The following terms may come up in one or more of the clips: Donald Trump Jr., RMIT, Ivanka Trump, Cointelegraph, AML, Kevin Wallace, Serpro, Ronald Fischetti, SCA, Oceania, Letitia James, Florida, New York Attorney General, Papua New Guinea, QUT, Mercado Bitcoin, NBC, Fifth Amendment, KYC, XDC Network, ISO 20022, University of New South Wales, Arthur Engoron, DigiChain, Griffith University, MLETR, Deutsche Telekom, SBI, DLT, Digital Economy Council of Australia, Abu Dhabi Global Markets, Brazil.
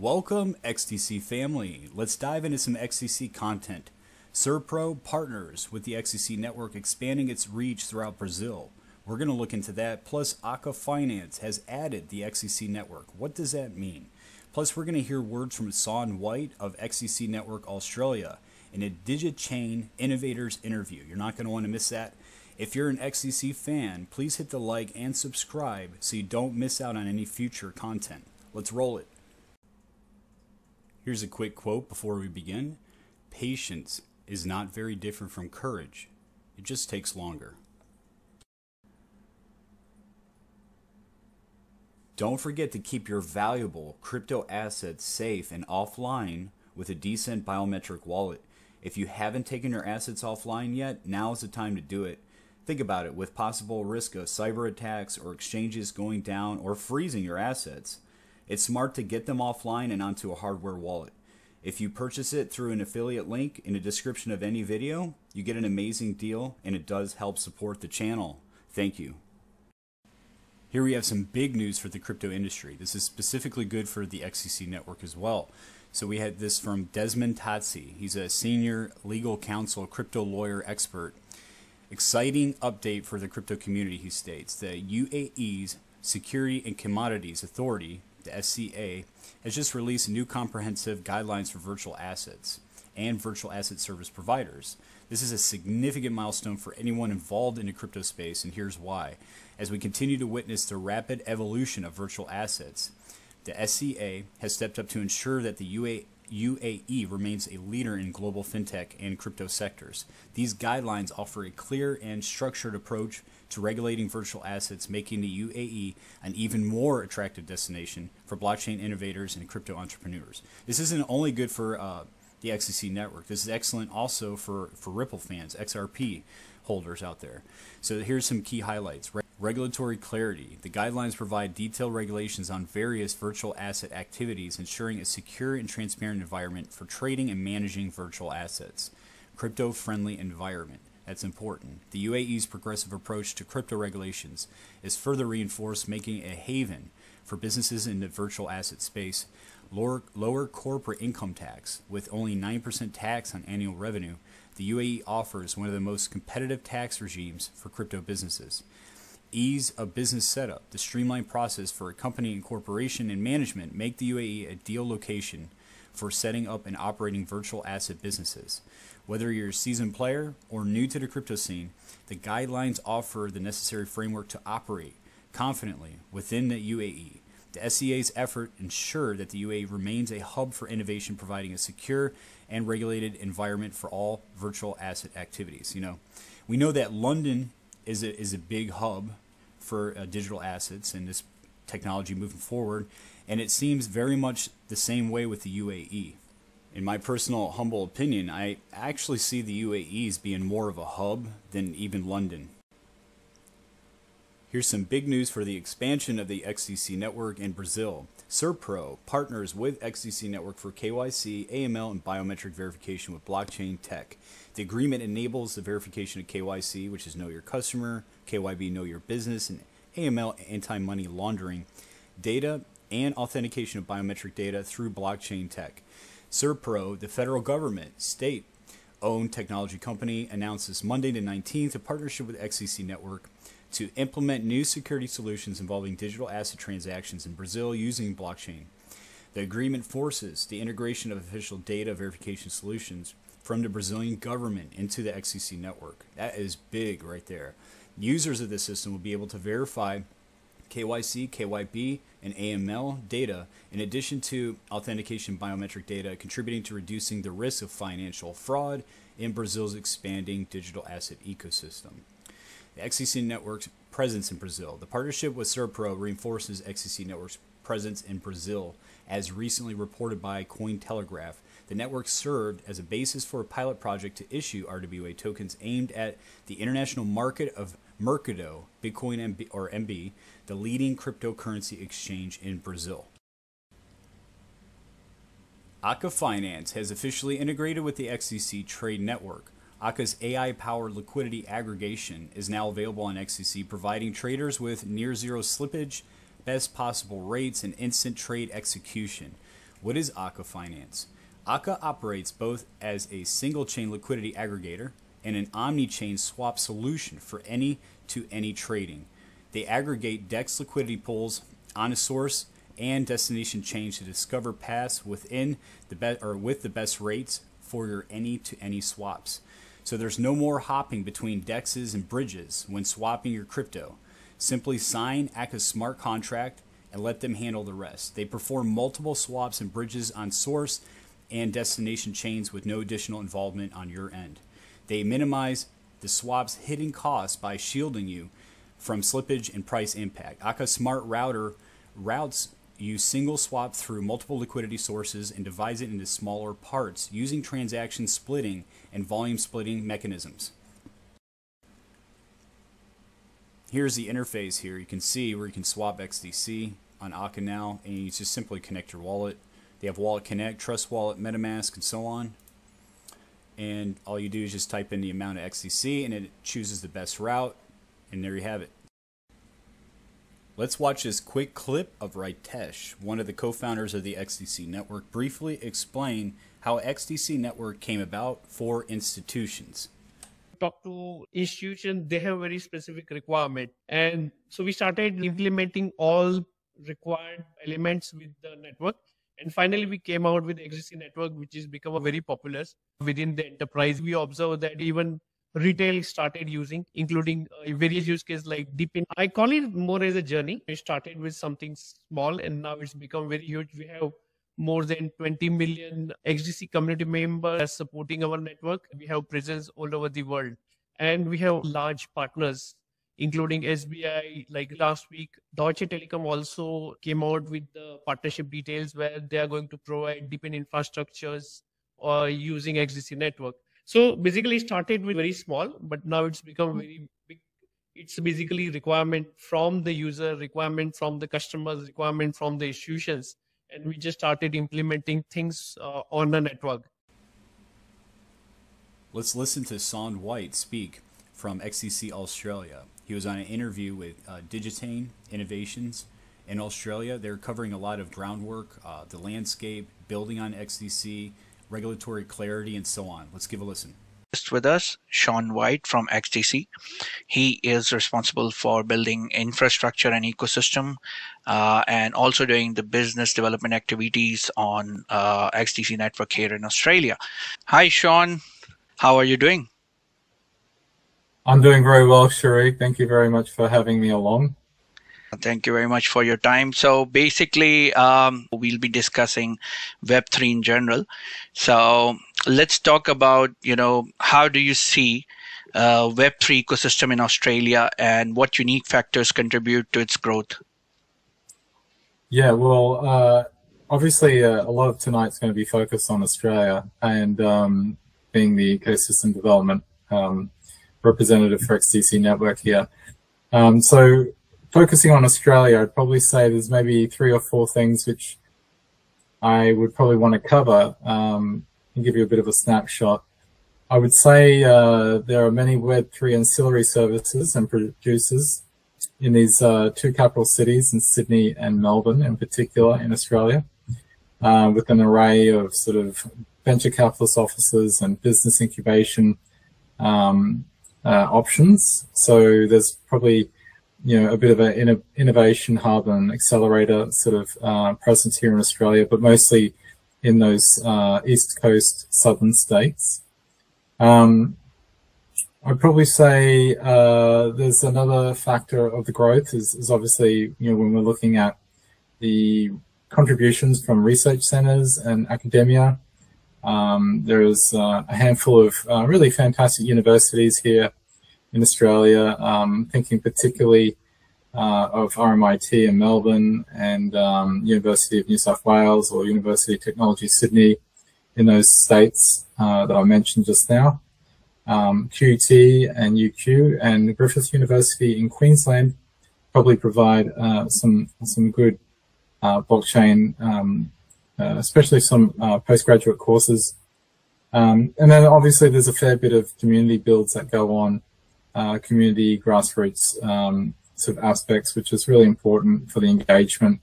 Welcome XDC family. Let's dive into some XDC content. Serpro partners with the XDC network, expanding its reach throughout Brazil. We're going to look into that. Plus, Akka Finance has added the XDC network. What does that mean? Plus, we're going to hear words from Sean White of XDC Network Australia in a Digit Chain Innovators interview. You're not going to want to miss that. If you're an XDC fan, please hit the like and subscribe so you don't miss out on any future content. Let's roll it. Here's a quick quote before we begin. Patience is not very different from courage. It just takes longer. Don't forget to keep your valuable crypto assets safe and offline with a decent biometric wallet. If you haven't taken your assets offline yet, now is the time to do it. Think about it, with possible risk of cyber attacks or exchanges going down or freezing your assets, it's smart to get them offline and onto a hardware wallet. If you purchase it through an affiliate link in the description of any video, you get an amazing deal, and it does help support the channel. Thank you. Here we have some big news for the crypto industry. This is specifically good for the XDC network as well. So we had this from Desmond Tatsi. He's a senior legal counsel, crypto lawyer expert. Exciting update for the crypto community, he states. The UAE's Security and Commodities Authority, the SCA, has just released new comprehensive guidelines for virtual assets and virtual asset service providers. This is a significant milestone for anyone involved in the crypto space, and here's why. As we continue to witness the rapid evolution of virtual assets, the SCA has stepped up to ensure that the UAE remains a leader in global fintech and crypto sectors. These guidelines offer a clear and structured approach to regulating virtual assets, making the UAE an even more attractive destination for blockchain innovators and crypto entrepreneurs. This isn't only good for the XDC network. This is excellent also for Ripple fans, XRP holders out there. So here's some key highlights. Regulatory clarity. The guidelines provide detailed regulations on various virtual asset activities, ensuring a secure and transparent environment for trading and managing virtual assets. Crypto-friendly environment. That's important. The UAE's progressive approach to crypto regulations is further reinforced, making it a haven for businesses in the virtual asset space. Lower corporate income tax. With only 9% tax on annual revenue, the UAE offers one of the most competitive tax regimes for crypto businesses. Ease of business setup. The streamlined process for a company incorporation and management make the UAE a ideal location for setting up and operating virtual asset businesses. Whether you're a seasoned player or new to the crypto scene, the guidelines offer the necessary framework to operate confidently within the UAE. The SCA's effort ensures that the UAE remains a hub for innovation, providing a secure and regulated environment for all virtual asset activities. You know, we know that London is a big hub for digital assets and this technology moving forward, and it seems very much the same way with the UAE. In my personal humble opinion, I actually see the UAEs being more of a hub than even London. Here's some big news for the expansion of the XDC network in Brazil. Serpro partners with XDC Network for KYC, AML, and biometric verification with blockchain tech. The agreement enables the verification of KYC, which is Know Your Customer, KYB, Know Your Business, and AML, anti-money laundering data, and authentication of biometric data through blockchain tech. Serpro, the federal government, state-owned technology company, announces Monday the 19th a partnership with XDC Network to implement new security solutions involving digital asset transactions in Brazil using blockchain. The agreement forces the integration of official data verification solutions from the Brazilian government into the XDC network. That is big right there. Users of this system will be able to verify KYC, KYB, and AML data, in addition to authentication biometric data, contributing to reducing the risk of financial fraud in Brazil's expanding digital asset ecosystem. The XDC Network's presence in Brazil. The partnership with Serpro reinforces XDC Network's presence in Brazil. As recently reported by Cointelegraph, the network served as a basis for a pilot project to issue RWA tokens aimed at the international market of Mercado Bitcoin, or MB, the leading cryptocurrency exchange in Brazil. Akka Finance has officially integrated with the XDC Trade Network. Akka's AI-powered liquidity aggregation is now available on XDC, providing traders with near-zero slippage, best possible rates, and instant trade execution. What is Akka Finance? Akka operates both as a single-chain liquidity aggregator and an omni-chain swap solution for any-to-any trading. They aggregate DEX liquidity pools on a source and destination chain to discover paths with the best rates for your any-to-any swaps. So there's no more hopping between DEXs and bridges when swapping your crypto. Simply sign Akka's smart contract and let them handle the rest. They perform multiple swaps and bridges on source and destination chains with no additional involvement on your end. They minimize the swap's hidden costs by shielding you from slippage and price impact. Akka Smart Router routes you single swap through multiple liquidity sources and divides it into smaller parts using transaction splitting and volume splitting mechanisms. Here's the interface here. You can see where you can swap XDC on Akka now, and you just simply connect your wallet. They have Wallet Connect, Trust Wallet, MetaMask, and so on. And all you do is just type in the amount of XDC and it chooses the best route, and there you have it. Let's watch this quick clip of Ritesh, one of the co-founders of the XDC Network, briefly explain how XDC Network came about for institutions. Talk to institutions, they have very specific requirement. And so we started implementing all required elements with the network. And finally, we came out with XDC Network, which has become very popular within the enterprise. We observed that even retail started using, including various use cases like DeepIn. I call it more as a journey. We started with something small and now it's become very huge. We have more than 20 million XDC community members supporting our network. We have presence all over the world and we have large partners, including SBI. Like last week, Deutsche Telekom also came out with the partnership details where they are going to provide DeepIn infrastructures or using XDC Network. So basically it started with very small, but now it's become very big. It's basically requirement from the user, requirement from the customers, requirement from the institutions. And we just started implementing things on the network. Let's listen to Sean White speak from XDC Australia. He was on an interview with DigiChain Innovators in Australia. They're covering a lot of groundwork, the landscape, building on XDC, regulatory clarity, and so on. Let's give a listen. With us, Sean White from XDC. He is responsible for building infrastructure and ecosystem and also doing the business development activities on XDC Network here in Australia. Hi, Sean. How are you doing? I'm doing very well, Sheree. Thank you very much for having me along. Thank you very much for your time. So basically, we'll be discussing Web3 in general. So let's talk about, you know, how do you see Web3 ecosystem in Australia and what unique factors contribute to its growth? Yeah, well, obviously a lot of tonight's going to be focused on Australia and being the ecosystem development representative for XDC Network here. So focusing on Australia, I'd probably say there's maybe 3 or 4 things which I would probably want to cover and give you a bit of a snapshot. I would say there are many Web3 ancillary services and producers in these 2 capital cities, in Sydney and Melbourne in particular in Australia, with an array of sort of venture capitalist offices and business incubation options. So there's probably, you know, a bit of an innovation hub and accelerator sort of presence here in Australia, but mostly in those East Coast southern states. I'd probably say there's another factor of the growth is obviously, you know, when we're looking at the contributions from research centers and academia. There is a handful of really fantastic universities here in Australia, thinking particularly of RMIT in Melbourne and University of New South Wales or University of Technology Sydney in those states that I mentioned just now, QUT and UQ and Griffith University in Queensland probably provide some good blockchain, especially some postgraduate courses. And then obviously there's a fair bit of community builds that go on, community grassroots sort of aspects, which is really important for the engagement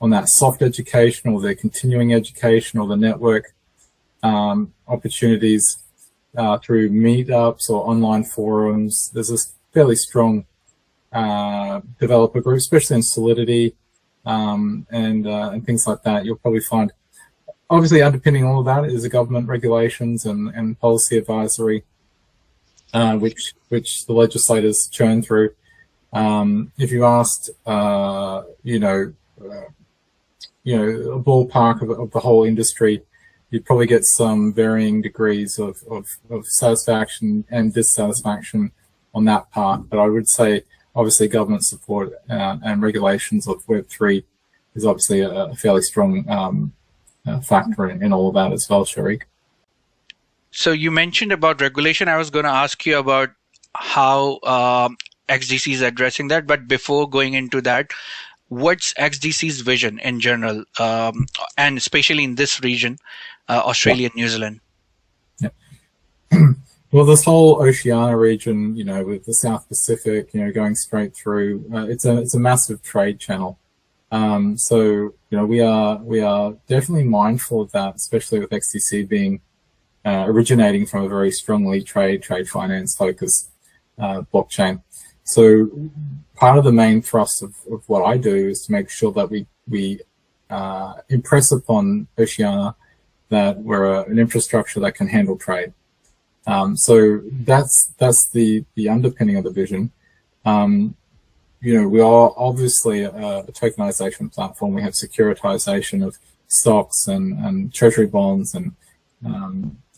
on that soft education or their continuing education or the network opportunities through meetups or online forums. There's a fairly strong developer group, especially in Solidity and things like that. You'll probably find, obviously underpinning all of that is the government regulations and policy advisory, which the legislators churn through. If you asked, you know, a ballpark of the whole industry, you'd probably get some varying degrees of satisfaction and dissatisfaction on that part. But I would say, obviously, government support and regulations of Web3 is obviously a fairly strong factor in all of that as well, Sharik. So you mentioned about regulation. I was going to ask you about how XDC is addressing that. But before going into that, what's XDC's vision in general, and especially in this region, Australia and New Zealand? Yeah. Well, this whole Oceania region, you know, with the South Pacific, you know, going straight through, it's a massive trade channel. So, you know, we are definitely mindful of that, especially with XDC being originating from a very strongly trade finance focused blockchain. So part of the main thrust of what I do is to make sure that we impress upon Oceania that we're an infrastructure that can handle trade. So that's the underpinning of the vision. You know, we are obviously a tokenization platform. We have securitization of stocks and treasury bonds and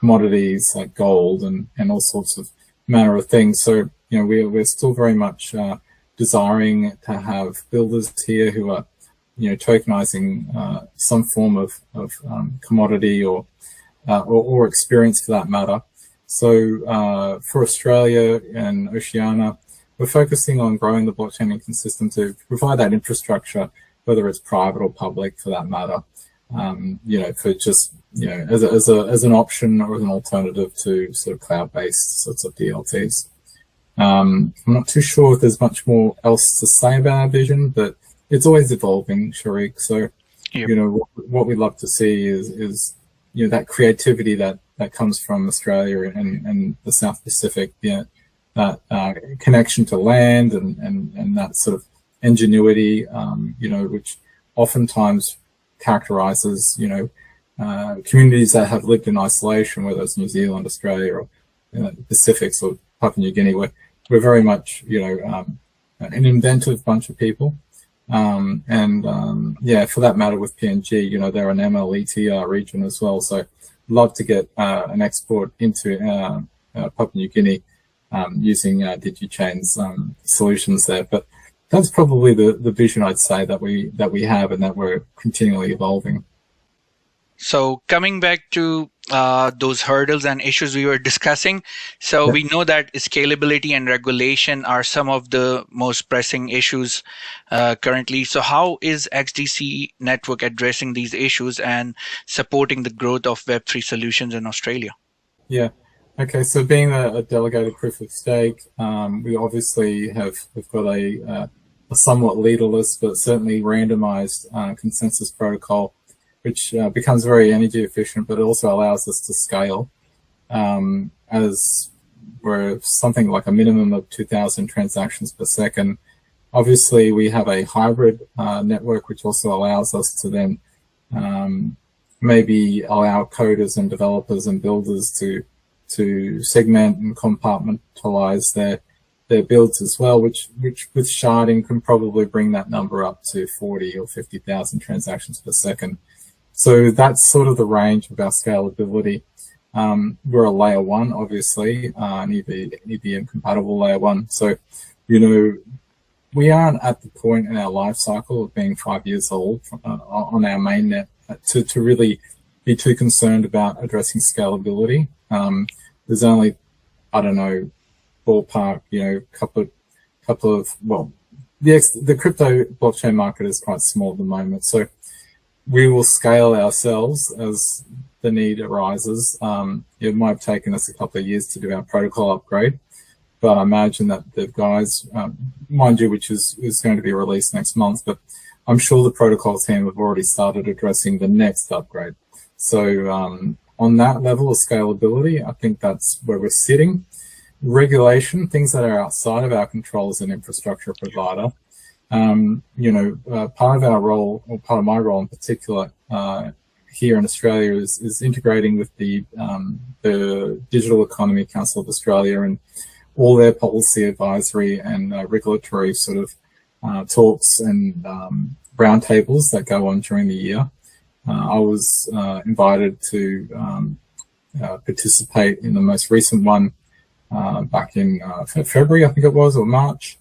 commodities like gold and all sorts of manner of things. So, you know, we're still very much desiring to have builders here who are, you know, tokenizing some form of commodity or experience for that matter. So for Australia and Oceania, we're focusing on growing the blockchain ecosystem to provide that infrastructure, whether it's private or public for that matter, you know, for just, you know, as an option or as an alternative to sort of cloud-based sorts of DLTs. I'm not too sure if there's much more else to say about our vision, but it's always evolving, Sharik. So, yep. You know, what we'd love to see is, you know, that creativity that comes from Australia and the South Pacific, you know, that connection to land and that sort of ingenuity, you know, which oftentimes characterizes, you know, communities that have lived in isolation, whether it's New Zealand, Australia, or you know, Pacifics or Papua New Guinea. We're very much, you know, an inventive bunch of people. Yeah, for that matter with PNG, you know, they're an MLETR region as well. So love to get an export into Papua New Guinea using DigiChain's solutions there. But that's probably the vision, I'd say, that we have and that we're continually evolving. So coming back to those hurdles and issues we were discussing. So we know that scalability and regulation are some of the most pressing issues currently. So how is XDC Network addressing these issues and supporting the growth of Web3 solutions in Australia? Yeah. Okay. So being a delegated proof of stake, we obviously have got a somewhat leaderless, but certainly randomized consensus protocol, which becomes very energy efficient, but it also allows us to scale as we're something like a minimum of 2,000 transactions per second. Obviously, we have a hybrid network, which also allows us to then maybe allow coders and developers and builders to segment and compartmentalize their builds as well, which with sharding can probably bring that number up to 40 or 50,000 transactions per second. So that's sort of the range of our scalability. We're a layer one, obviously, an EVM compatible layer one. So, you know, we aren't at the point in our life cycle of being 5 years old on our mainnet to really be too concerned about addressing scalability. There's only, I don't know, ballpark, you know, couple of, well, the crypto blockchain market is quite small at the moment. So we will scale ourselves as the need arises. It might have taken us a couple of years to do our protocol upgrade, but I imagine that the guys, mind you, which is going to be released next month, but I'm sure the protocol team have already started addressing the next upgrade. So on that level of scalability, I think that's where we're sitting. Regulation, things that are outside of our control as an infrastructure provider. You know, part of our role, or part of my role in particular, here in Australia is integrating with the Digital Economy Council of Australia and all their policy advisory and regulatory sort of talks and roundtables that go on during the year. I was invited to participate in the most recent one back in February, I think it was, or March.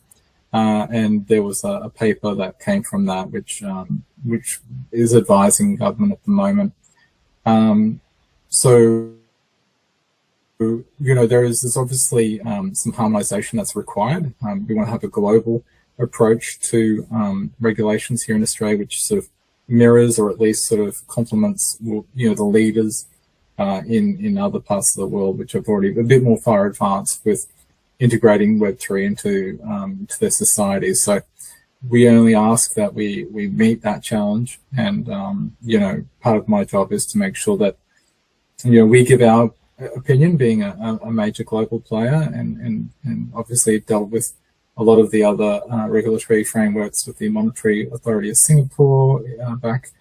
And there was a paper that came from that, which is advising government at the moment. So, you know, there's obviously some harmonization that's required. We want to have a global approach to regulations here in Australia, which sort of mirrors or at least sort of complements, you know, the leaders in other parts of the world, which have already a bit more far advanced with integrating Web3 into their society. So we only ask that we meet that challenge. And, you know, part of my job is to make sure that, you know, we give our opinion, being a major global player, and obviously dealt with a lot of the other regulatory frameworks with the Monetary Authority of Singapore, back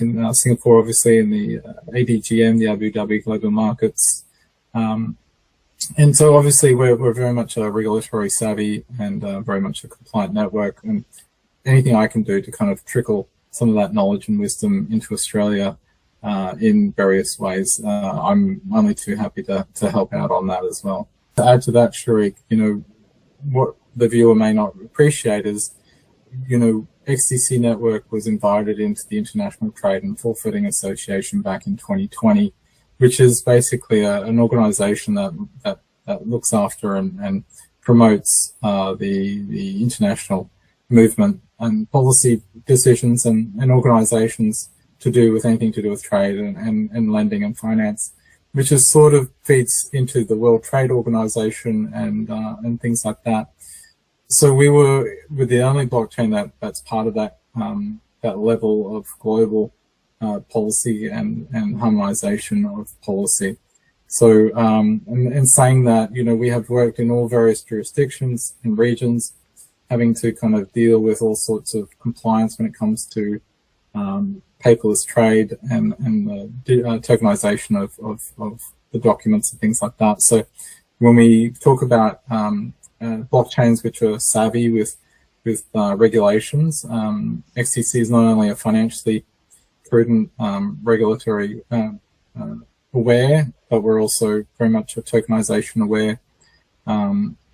in Singapore, obviously, in the ADGM, the Abu Dhabi Global Markets. And so obviously we're very much a regulatory savvy and very much a compliant network, and anything I can do to kind of trickle some of that knowledge and wisdom into Australia in various ways, I'm only too happy to help out on that as well. To add to that, Sharik, you know, what the viewer may not appreciate is, you know, XDC Network was invited into the International Trade and Forfeiting Association back in 2020. Which is basically an organization that looks after and promotes the international movement and policy decisions and organizations to do with anything to do with trade and lending and finance, which is sort of feeds into the World Trade Organization and things like that. So we're the only blockchain that's part of that level of global policy and harmonization of policy. So, and saying that, you know, we have worked in all various jurisdictions and regions, having to kind of deal with all sorts of compliance when it comes to paperless trade and the tokenization of the documents and things like that. So when we talk about blockchains which are savvy with regulations, XDC is not only a financially prudent, regulatory aware, but we're also very much a tokenization aware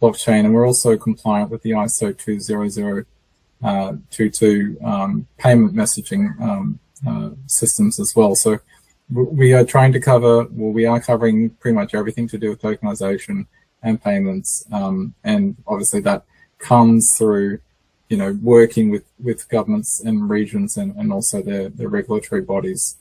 blockchain, and we're also compliant with the ISO 20022 payment messaging systems as well. So we are trying to cover, well, we are covering pretty much everything to do with tokenization and payments, and obviously that comes through, you know, working with governments and regions and also their regulatory bodies.